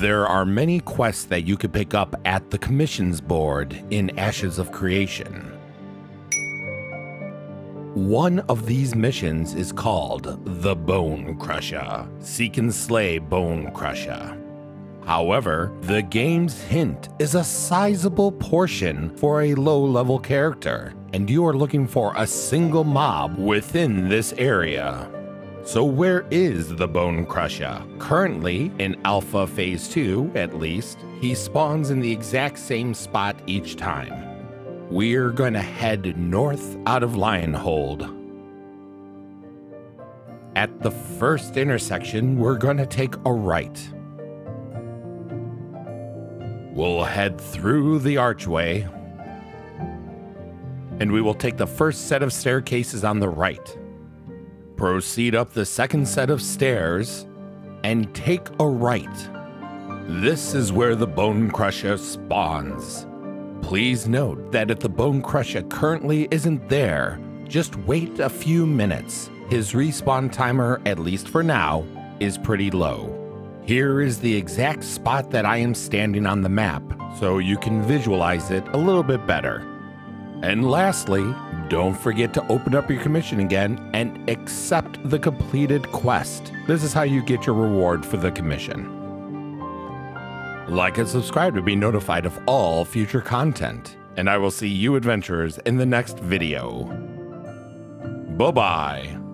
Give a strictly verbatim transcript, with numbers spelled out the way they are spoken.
There are many quests that you can pick up at the commissions board in Ashes of Creation. One of these missions is called the Bone Crusha. Seek and slay Bone Crusha. However, the game's hint is a sizable portion for a low-level character, and you are looking for a single mob within this area. So where is the Bone Crusha? Currently, in Alpha Phase two at least, he spawns in the exact same spot each time. We're gonna head north out of Lionhold. At the first intersection, we're gonna take a right. We'll head through the archway, and we will take the first set of staircases on the right. Proceed up the second set of stairs and take a right. This is where the Bone Crusha spawns. Please note that if the Bone Crusha currently isn't there, just wait a few minutes. His respawn timer, at least for now, is pretty low. Here is the exact spot that I am standing on the map, so you can visualize it a little bit better. And lastly, don't forget to open up your commission again and accept the completed quest. This is how you get your reward for the commission. Like and subscribe to be notified of all future content, and I will see you adventurers in the next video. Bye-bye.